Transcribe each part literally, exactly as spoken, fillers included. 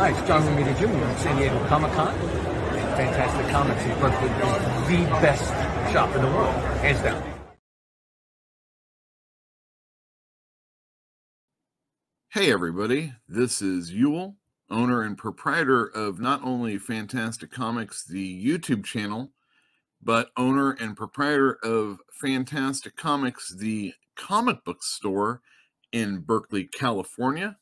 Hi, it's John Romita Junior in San Diego Comic-Con. Fantastic Comics is the best shop in the world, hands down. Hey everybody, this is Yule, owner and proprietor of not only Fantastic Comics, the YouTube channel, but owner and proprietor of Fantastic Comics, the comic book store in Berkeley, California.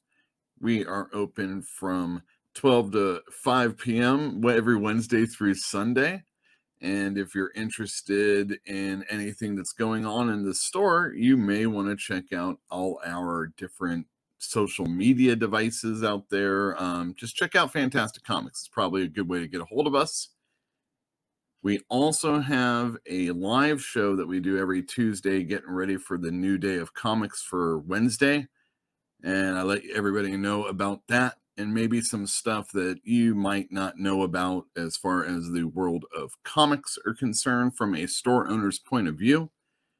We are open from twelve to five p m every Wednesday through Sunday. And if you're interested in anything that's going on in the store, you may want to check out all our different social media devices out there. Um, just check out Fantastic Comics. It's probably a good way to get a hold of us. We also have a live show that we do every Tuesday, getting ready for the new day of comics for Wednesday. And I let everybody know about that and maybe some stuff that you might not know about as far as the world of comics are concerned from a store owner's point of view.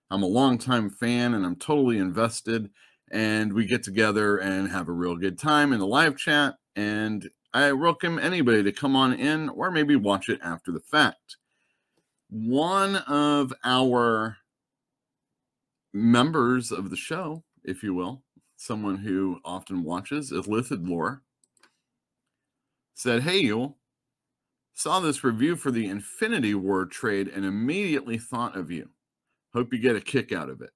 I'm a longtime fan and I'm totally invested. And we get together and have a real good time in the live chat. And I welcome anybody to come on in or maybe watch it after the fact. One of our members of the show, if you will, someone who often watches, Illithidlore, said, "Hey, Yule, saw this review for the Infinity War trade and immediately thought of you. Hope you get a kick out of it."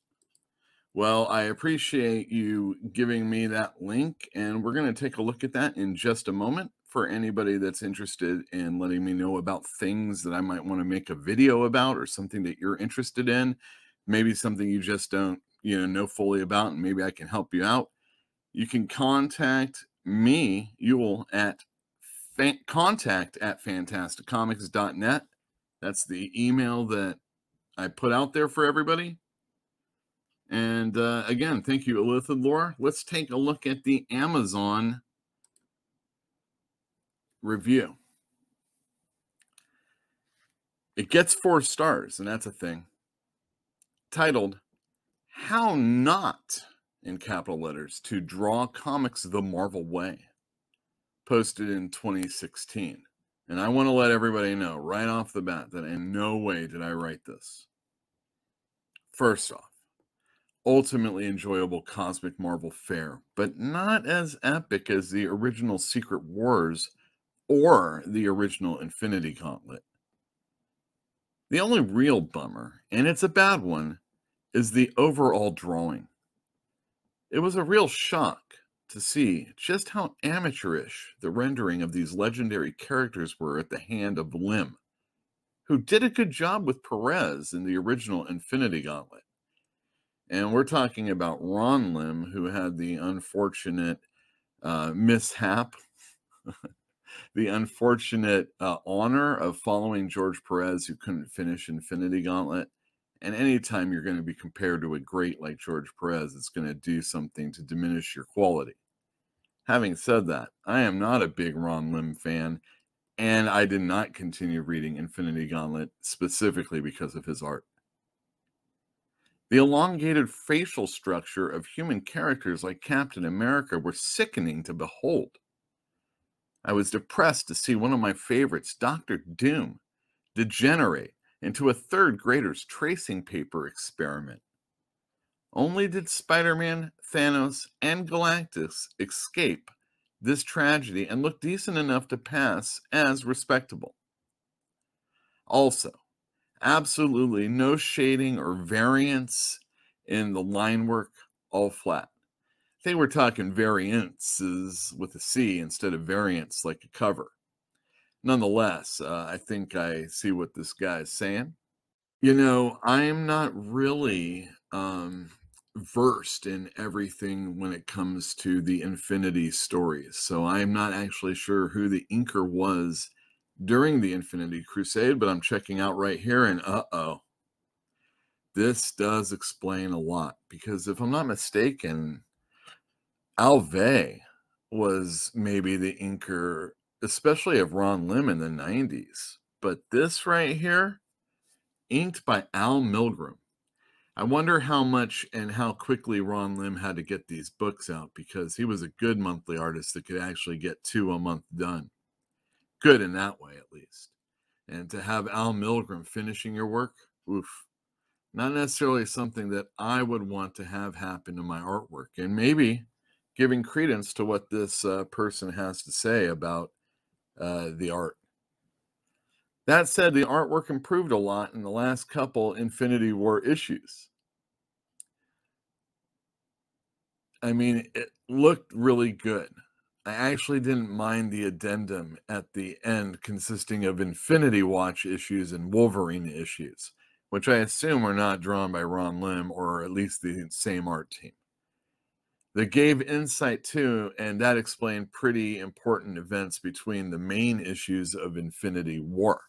Well, I appreciate you giving me that link, and we're going to take a look at that in just a moment for anybody that's interested in letting me know about things that I might want to make a video about or something that you're interested in, maybe something you just don't, you know, know fully about, and maybe I can help you out. You can contact me, Yule, at contact at fantastic comics dot net. That's the email that I put out there for everybody. And uh, again, thank you, Illithidlore. Let's take a look at the Amazon review. It gets four stars, and that's a thing. Titled, "How Not," in capital letters, "to Draw Comics the Marvel Way." Posted in twenty sixteen. And I want to let everybody know right off the bat that in no way did I write this. First off, ultimately enjoyable cosmic Marvel fare, but not as epic as the original Secret Wars or the original Infinity Gauntlet. The only real bummer, and it's a bad one, is the overall drawing. It was a real shock to see just how amateurish the rendering of these legendary characters were at the hand of Lim, who did a good job with Perez in the original Infinity Gauntlet. And we're talking about Ron Lim, who had the unfortunate uh, mishap, the unfortunate uh, honor of following George Perez, who couldn't finish Infinity Gauntlet. And anytime you're going to be compared to a great like George Perez, it's going to do something to diminish your quality. Having said that, I am not a big Ron Lim fan, and I did not continue reading Infinity Gauntlet specifically because of his art. The elongated facial structure of human characters like Captain America were sickening to behold. I was depressed to see one of my favorites, Doctor Doom, degenerate into a third grader's tracing paper experiment. Only did Spider-Man, Thanos, and Galactus escape this tragedy and look decent enough to pass as respectable. Also, absolutely no shading or variance in the line work, all flat. They were talking variances with a C instead of variance like a cover. Nonetheless, uh, I think I see what this guy is saying. You know, I'm not really um, versed in everything when it comes to the Infinity stories, so I'm not actually sure who the inker was during the Infinity Crusade, but I'm checking out right here, and uh-oh. This does explain a lot, because if I'm not mistaken, Alvey was maybe the inker, especially of Ron Lim in the nineties. But this right here, inked by Al Milgrom. I wonder how much and how quickly Ron Lim had to get these books out, because he was a good monthly artist that could actually get two a month done. Good in that way, at least. And to have Al Milgrom finishing your work, oof. Not necessarily something that I would want to have happen to my artwork. And maybe giving credence to what this uh, person has to say about uh, the art. That said, the artwork improved a lot in the last couple Infinity War issues. I mean, it looked really good. I actually didn't mind the addendum at the end consisting of Infinity Watch issues and Wolverine issues, which I assume were not drawn by Ron Lim or at least the same art team. They gave insight to, and that explained pretty important events between the main issues of Infinity War.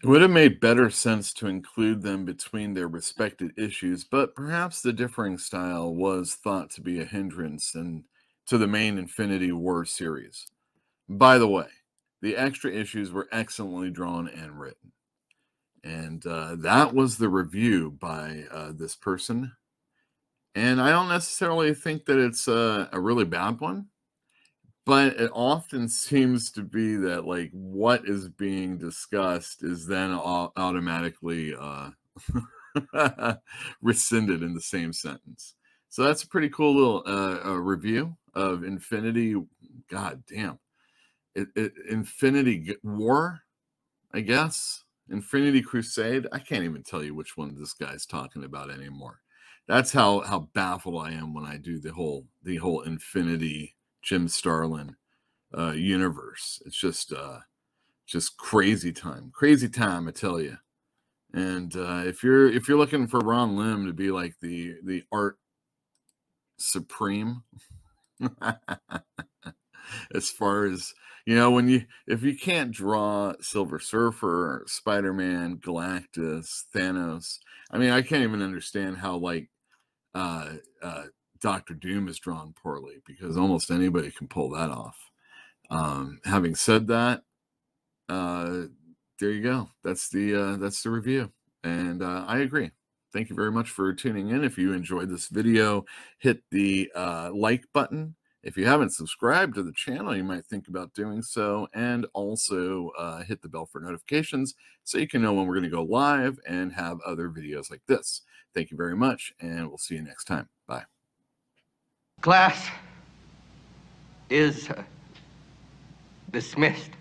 It would have made better sense to include them between their respected issues, but perhaps the differing style was thought to be a hindrance and to the main Infinity War series. By the way, the extra issues were excellently drawn and written. And uh, that was the review by uh, this person. And I don't necessarily think that it's a, a really bad one, but it often seems to be that like what is being discussed is then au- automatically uh, rescinded in the same sentence. So that's a pretty cool little uh, uh, review of Infinity. God damn, it, it, Infinity War, I guess. Infinity Crusade. I can't even tell you which one this guy's talking about anymore. That's how, how baffled I am when I do the whole the whole Infinity Jim Starlin uh, universe. It's just uh, just crazy time, crazy time, I tell you. And uh, if you're if you're looking for Ron Lim to be like the the art supreme, as far as you know, when you if you can't draw Silver Surfer, Spider-Man, Galactus, Thanos, I mean, I can't even understand how like. Uh, uh, Doctor Doom is drawn poorly because almost anybody can pull that off. Um, having said that, uh, there you go. That's the uh, that's the review, and uh, I agree. Thank you very much for tuning in. If you enjoyed this video, hit the uh, like button. If you haven't subscribed to the channel, you might think about doing so, and also uh, hit the bell for notifications so you can know when we're going to go live and have other videos like this. Thank you very much, and we'll see you next time. Bye. Class is uh, dismissed.